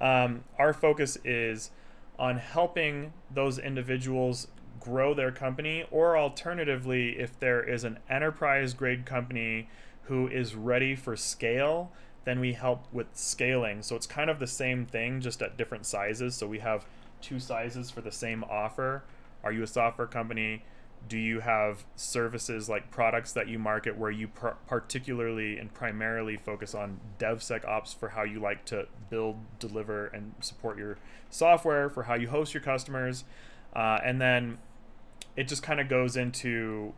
Our focus is on helping those individuals grow their company, or alternatively, if there is an enterprise grade company who is ready for scale, Then we help with scaling. So it's kind of the same thing, just at different sizes. So we have two sizes for the same offer. Are you a software company? Do you have services like products that you market where you particularly and primarily focus on DevSecOps for how you like to build, deliver, and support your software, for how you host your customers? And then it just kind of goes into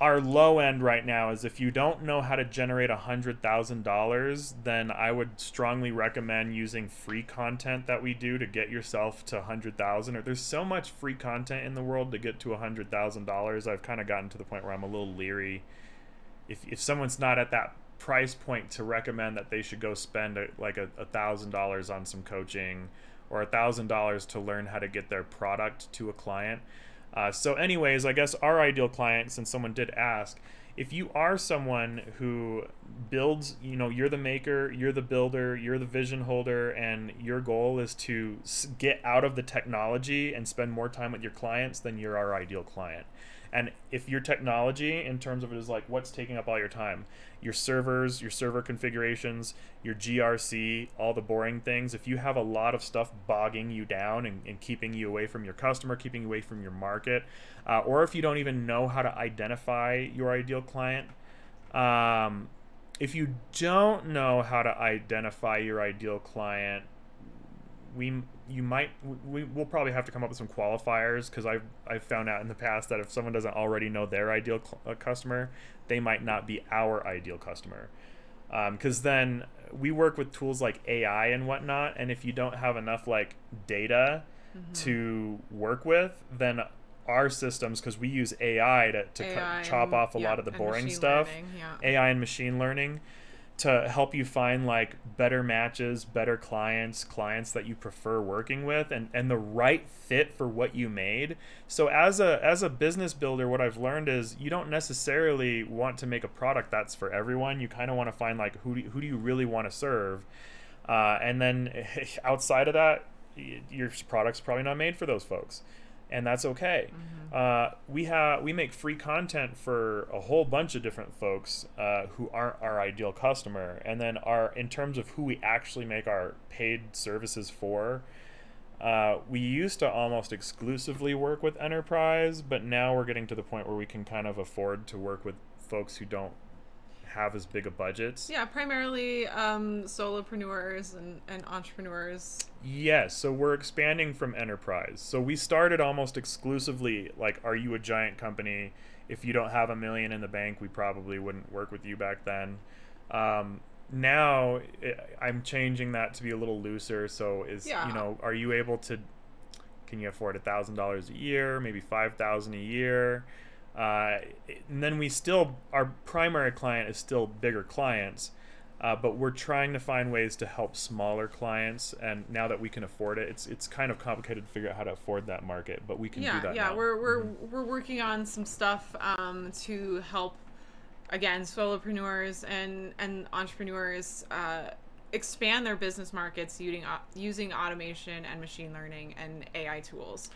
our low end right now is if you don't know how to generate $100,000, then I would strongly recommend using free content that we do to get yourself to 100,000. Or there's so much free content in the world to get to $100,000. I've kind of gotten to the point where I'm a little leery. If someone's not at that price point to recommend that they should go spend $1,000 on some coaching or $1,000 to learn how to get their product to a client. So anyways, I guess our ideal client, since someone did ask, if you are someone who builds, you know, you're the maker, you're the builder, you're the vision holder, and your goal is to get out of the technology and spend more time with your clients, then you're our ideal client. And if your technology, in terms of it, is like what's taking up all your time, your servers, your server configurations, your GRC, all the boring things, if you have a lot of stuff bogging you down and keeping you away from your customer, keeping you away from your market, or if you don't even know how to identify your ideal client, if you don't know how to identify your ideal client, we'll probably have to come up with some qualifiers, because I've found out in the past that if someone doesn't already know their ideal customer, they might not be our ideal customer, because then we work with tools like AI and whatnot, and if you don't have enough like data to work with, then our systems, because we use AI to chop off a lot of the boring stuff, AI and machine learning, to help you find like better matches, better clients, clients that you prefer working with, and the right fit for what you made. So as a business builder, what I've learned is you don't necessarily want to make a product that's for everyone. You kind of want to find like who do you really want to serve, and then outside of that, your product's probably not made for those folks. And that's okay. We make free content for a whole bunch of different folks who aren't our ideal customer. And then in terms of who we actually make our paid services for, we used to almost exclusively work with enterprise, but now we're getting to the point where we can kind of afford to work with folks who don't have as big a budgets. Yeah, primarily solopreneurs and entrepreneurs. Yes, so we're expanding from enterprise. So we started almost exclusively like, are you a giant company? If you don't have $1 million in the bank, we probably wouldn't work with you back then. Now I'm changing that to be a little looser. So you know, are you able to, can you afford $1,000 a year, maybe $5,000 a year? And then our primary client is still bigger clients, but we're trying to find ways to help smaller clients. And now that we can afford it, it's kind of complicated to figure out how to afford that market, but we can do that. Yeah, now. We're working on some stuff to help, again, solopreneurs and entrepreneurs expand their business markets using automation and machine learning and AI tools.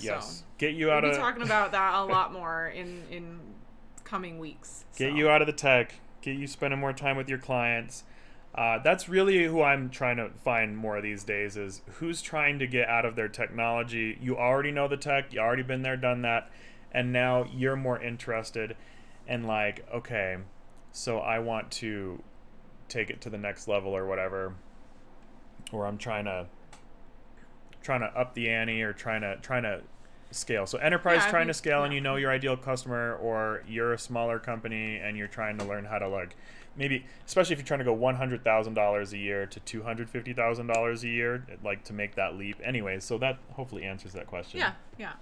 Yes, so get you out we'll be talking about that a lot more in coming weeks. So. Get you out of the tech, get you spending more time with your clients. That's really who I'm trying to find more of these days, is who's trying to get out of their technology. You already know the tech, you already been there, done that, and now you're more interested in like, okay, so I want to take it to the next level or whatever, or I'm trying to up the ante, or trying to scale. So enterprise, trying to scale, and you know your ideal customer, or you're a smaller company and you're trying to learn how to, like, maybe, especially if you're trying to go $100,000 a year to $250,000 a year, like, to make that leap. Anyway, so that hopefully answers that question. Yeah.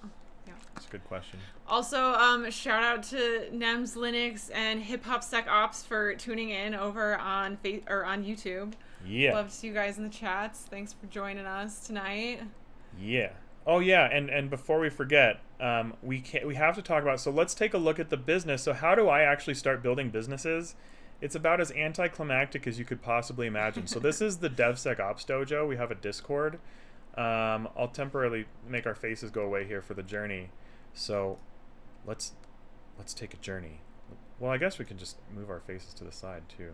That's a good question. Also, shout out to NEMS Linux and Hip Hop Sec Ops for tuning in over on YouTube. Yeah. Love to see you guys in the chats. Thanks for joining us tonight. Yeah. Oh yeah, and before we forget, we have to talk about, so let's take a look at the business. So how do I actually start building businesses? It's about as anticlimactic as you could possibly imagine. So this is the DevSecOps Dojo. We have a Discord. I'll temporarily make our faces go away here for the journey. So let's take a journey. Well, I guess we can just move our faces to the side too.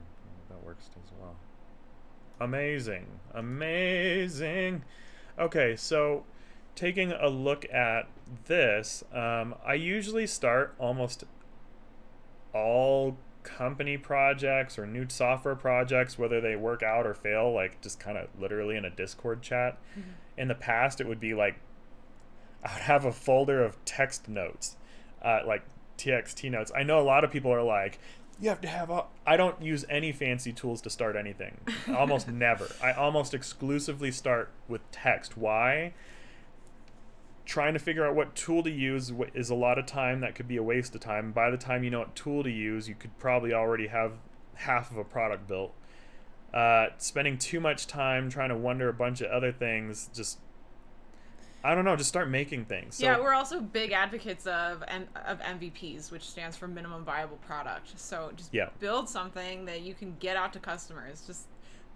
that works as well. Amazing. Amazing. Okay, so taking a look at this, I usually start almost all company projects or new software projects, whether they work out or fail, like just kind of literally in a Discord chat. Mm-hmm. In the past, it would be like I would have a folder of text notes, like TXT notes. I know a lot of people are like, you have to have all... I don't use any fancy tools to start anything. Almost never. I almost exclusively start with text. Why? Trying to figure out what tool to use is a lot of time. That could be a waste of time. By the time you know what tool to use, you could probably already have half of a product built. Spending too much time trying to wonder a bunch of other things, just... I don't know, just start making things. So, yeah, we're also big advocates of MVPs, which stands for minimum viable product. So just build something that you can get out to customers, just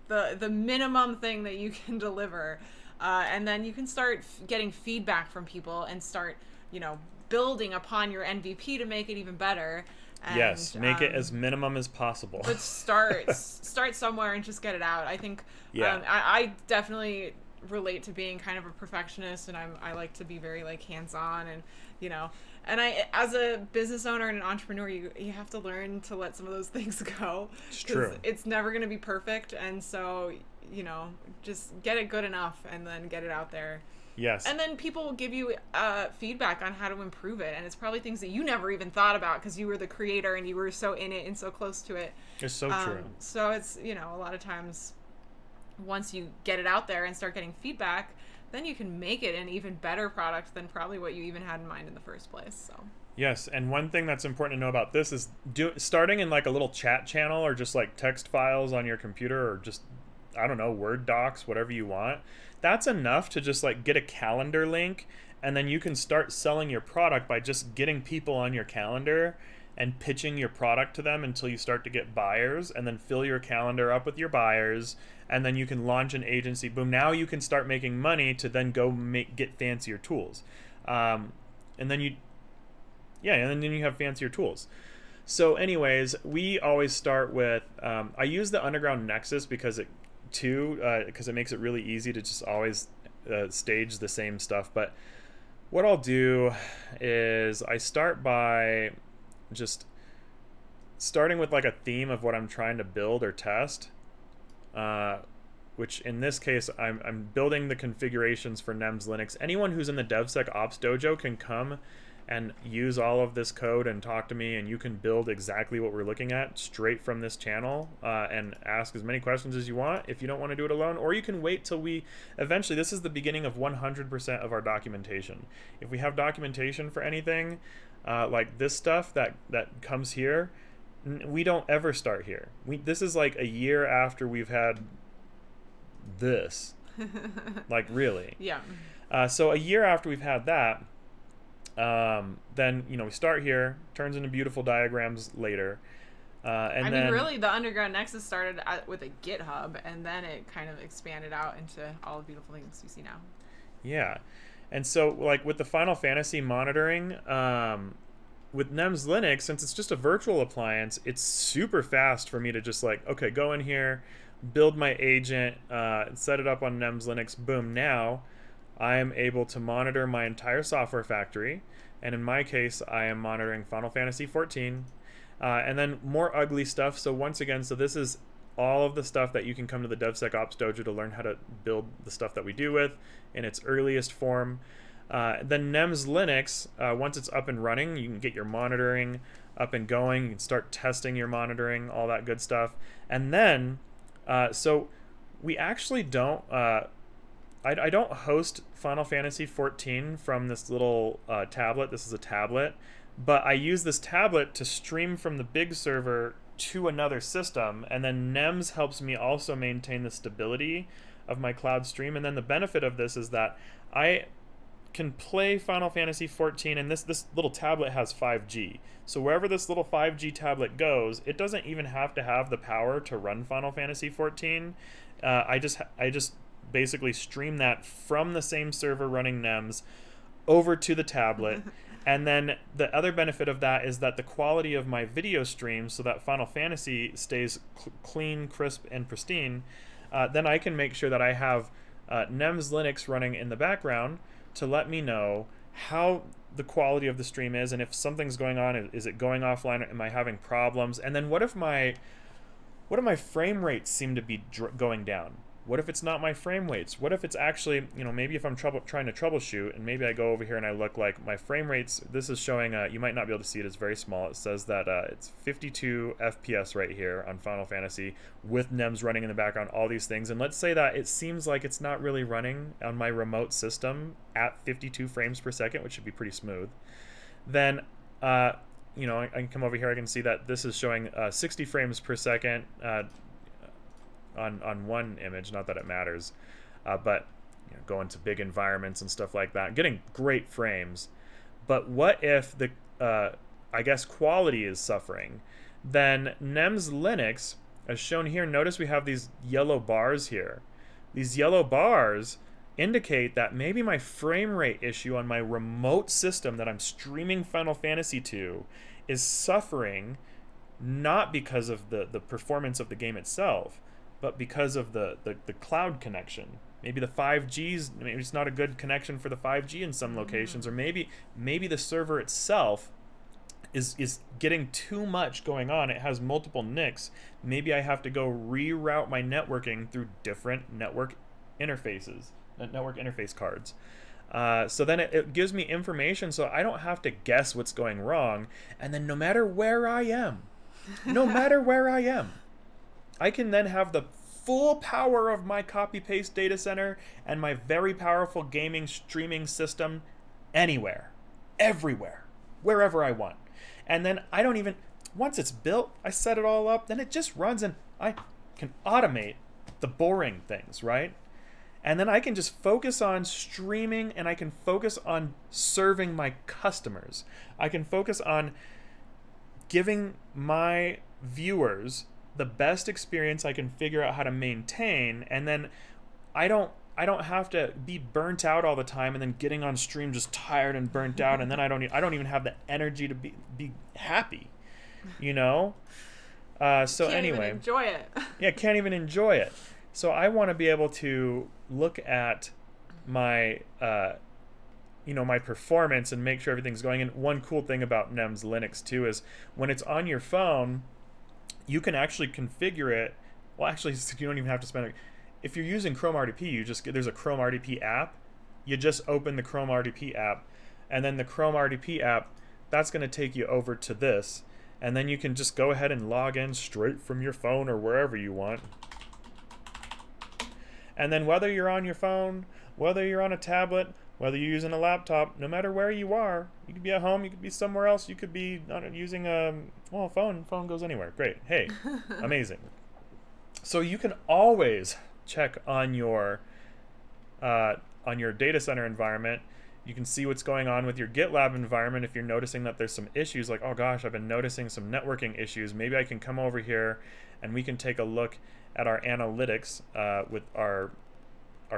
the minimum thing that you can deliver. And then you can start getting feedback from people and start, you know, building upon your MVP to make it even better. And, yes, make it as minimum as possible. But start somewhere and just get it out. I think I definitely relate to being kind of a perfectionist, and I like to be very like hands-on, and you know, and I, as a business owner and an entrepreneur, you have to learn to let some of those things go. It's true. It's never going to be perfect, and so, you know, just get it good enough and then get it out there. Yes. And then people will give you feedback on how to improve it, and it's probably things that you never even thought about because you were the creator and you were so in it and so close to it. It's so true. So it's, you know, a lot of times once you get it out there and start getting feedback, then you can make it an even better product than probably what you even had in mind in the first place. So yes, and one thing that's important to know about this is starting in like a little chat channel or just like text files on your computer or just, I don't know, Word docs, whatever you want. That's enough to just like get a calendar link, and then you can start selling your product by just getting people on your calendar and pitching your product to them until you start to get buyers, and then fill your calendar up with your buyers, and then you can launch an agency. Boom, now you can start making money to then go get fancier tools. And then you have fancier tools. So anyways, we always start with, I use the Underground Nexus because it makes it really easy to just always stage the same stuff. But what I'll do is I start by just starting with like a theme of what I'm trying to build or test, which in this case I'm building the configurations for NEMS Linux. Anyone who's in the DevSecOps Dojo can come and use all of this code and talk to me, and you can build exactly what we're looking at straight from this channel, and ask as many questions as you want if you don't want to do it alone, or you can wait till we eventually... This is the beginning of 100% of our documentation. If we have documentation for anything, like this stuff that comes here, we don't ever start here. This is like a year after we've had this. Like, really. Yeah. So a year after we've had that, then, you know, we start here, turns into beautiful diagrams later. And I mean, really, the Underground Nexus started with a GitHub, and then it kind of expanded out into all the beautiful things you see now. Yeah. And so, like, with the Final Fantasy monitoring, with NEMS Linux, since it's just a virtual appliance, it's super fast for me to just, like, okay, go in here, build my agent, set it up on NEMS Linux, boom, now I am able to monitor my entire software factory, and in my case, I am monitoring Final Fantasy 14, and then more ugly stuff. So once again, so this is all of the stuff that you can come to the DevSecOps Dojo to learn how to build the stuff that we do with in its earliest form. Then NEMS Linux, once it's up and running, you can get your monitoring up and going, you can start testing your monitoring, all that good stuff. And then, so we actually don't... I don't host Final Fantasy 14 from this little tablet. This is a tablet. But I use this tablet to stream from the big server to another system. And then NEMS helps me also maintain the stability of my cloud stream. And then the benefit of this is that I can play Final Fantasy 14. And this little tablet has 5G. So wherever this little 5G tablet goes, it doesn't even have to have the power to run Final Fantasy 14. I just basically stream that from the same server running NEMS over to the tablet, And then the other benefit of that is that the quality of my video stream, so that Final Fantasy stays clean, crisp, and pristine, then I can make sure that I have NEMS Linux running in the background to let me know how the quality of the stream is, and if something's going on, is it going offline, am I having problems? And then what if my frame rates seem to be going down? What if it's not my frame rates? What if it's actually, you know, maybe if I'm trying to troubleshoot, and maybe I go over here and I look like my frame rates, this is showing, you might not be able to see it, it's very small. It says that it's 52 FPS right here on Final Fantasy with NEMS running in the background, all these things. And let's say that it seems like it's not really running on my remote system at 52 frames per second, which should be pretty smoood. Then, you know, I can come over here, I can see that this is showing 60 frames per second, on one image, not that it matters, but you know, going to big environments and stuff like that, getting great frames. But what if the I guess quality is suffering? Then NEMS Linux, as shown here, notice we have these yellow bars here. These yellow bars indicate that maybe my frame rate issue on my remote system that I'm streaming Final Fantasy to is suffering, not because of the performance of the game itself, but because of the cloud connection. Maybe the 5G's, maybe it's not a good connection for the 5G in some locations, or maybe the server itself is getting too much going on. It has multiple NICs. Maybe I have to go reroute my networking through different network interfaces, network interface cards. So then it gives me information so I don't have to guess what's going wrong. And then no matter where I am, I can then have the full power of my copy-paste data center and my very powerful gaming streaming system anywhere, everywhere, wherever I want. And then I don't even, once it's built, I set it all up, then it just runs and I can automate the boring things, right? And then I can just focus on streaming, and I can focus on serving my customers. I can focus on giving my viewers the best experience I can figure out how to maintain, and then I don't have to be burnt out all the time, and then getting on stream just tired and burnt out, and then I don't even have the energy to be happy, you know. So can't anyway, even enjoy it. Yeah, can't even enjoy it. So I want to be able to look at my you know, my performance and make sure everything's going. And one cool thing about NEMS Linux too is when it's on your phone, you can actually configure it. Well, actually, you don't even have to spend it. If you're using Chrome RDP, there's a Chrome RDP app. You just open the Chrome RDP app, and then the Chrome RDP app, that's going to take you over to this, and then you can just go ahead and log in straight from your phone or wherever you want. And then whether you're on your phone, whether you're on a tablet, whether you're using a laptop, no matter where you are, you could be at home, you could be somewhere else, you could be not using a, well, phone goes anywhere. Great. Hey, amazing. So you can always check on your data center environment. You can see what's going on with your GitLab environment. If you're noticing that there's some issues, like, oh gosh, I've been noticing some networking issues, maybe I can come over here and we can take a look at our analytics with our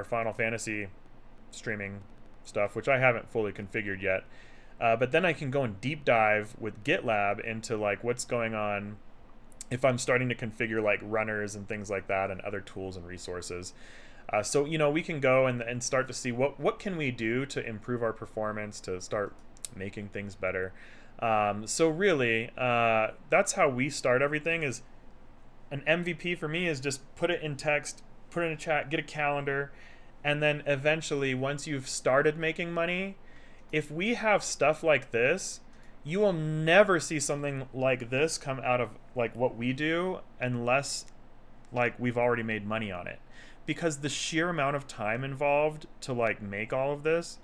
Final Fantasy streaming stuff, which I haven't fully configured yet, but then I can go and deep dive with GitLab into like what's going on if I'm starting to configure like runners and things like that, and other tools and resources. So you know, we can go and start to see what can we do to improve our performance, to start making things better. So really, that's how we start everything. Is an MVP for me is just put it in text, put it in a chat, get a calendar. And then eventually, once you've started making money, if we have stuff like this, you will never see something like this come out of like what we do unless like we've already made money on it. Because the sheer amount of time involved to like make all of this,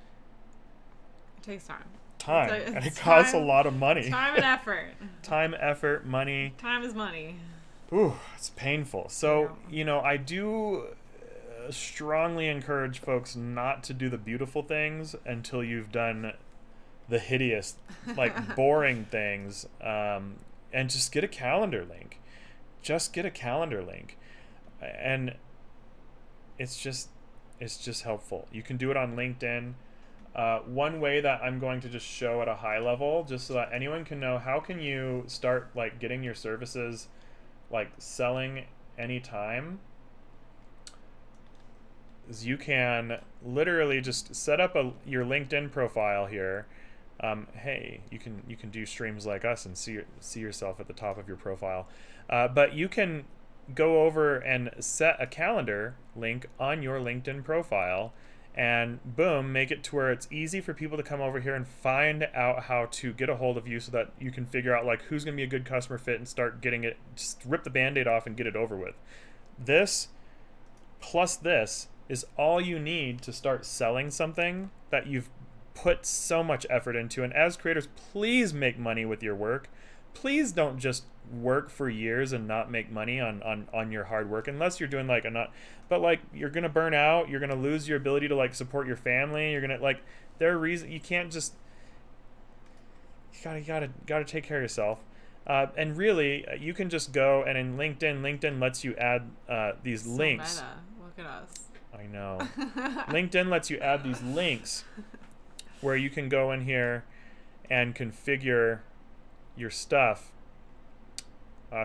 it takes time. And it costs a lot of money. Time and effort. Time, effort, money. Time is money. Ooh, it's painful. So, yeah. You know, I do strongly encourage folks not to do the beautiful things until you've done the hideous, like boring things, and just get a calendar link. Just get a calendar link, and it's just helpful. You can do it on LinkedIn. One way that I'm going to just show at a high level, just so that anyone can know, how can you start like getting your services like selling anytime, is you can literally just set up your LinkedIn profile here. Hey, you can do streams like us and see yourself at the top of your profile, but you can go over and set a calendar link on your LinkedIn profile, and boom, make it to where it's easy for people to come over here and find out how to get a hold of you, so that you can figure out like who's gonna be a good customer fit and start getting it, just rip the band-aid off and get it over with. This plus this is all you need to start selling something that you've put so much effort into. And as creators, please make money with your work. Please don't just work for years and not make money on your hard work, unless you're doing like a not, but like you're gonna burn out, you're gonna lose your ability to like support your family, you're gonna like, there are reasons you can't just, you gotta take care of yourself. And really, you can just go and in LinkedIn lets you add these links. Meta. Look at us. I know. LinkedIn lets you add these links where you can go in here and configure your stuff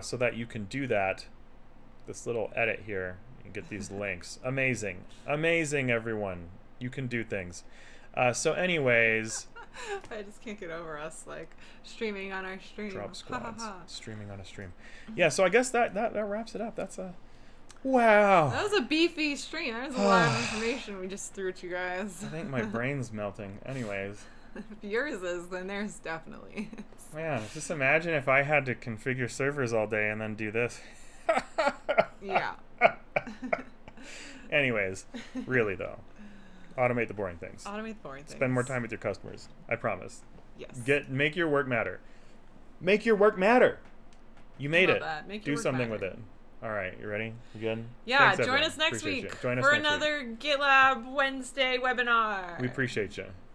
so that you can do that. This little edit here and get these links. Amazing, amazing, everyone. You can do things. So anyways, I just can't get over us like streaming on our stream. Drop Squads, streaming on a stream. Yeah, so I guess that wraps it up. That's a wow. That was a beefy stream. That was a lot of information we just threw at you guys. I think my brain's melting. Anyways. If yours is, then theirs definitely is. Man, just imagine if I had to configure servers all day and then do this. Yeah. Anyways, really though, automate the boring things. Automate the boring things. Spend more time with your customers. I promise. Yes. Make your work matter. Make your work matter. You made it. Do something with it. All right, you ready? You good? Yeah, join us next week for another GitLab Wednesday webinar. We appreciate you.